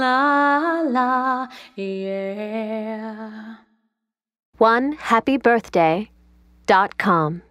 la, yeah. 1HappyBirthday.com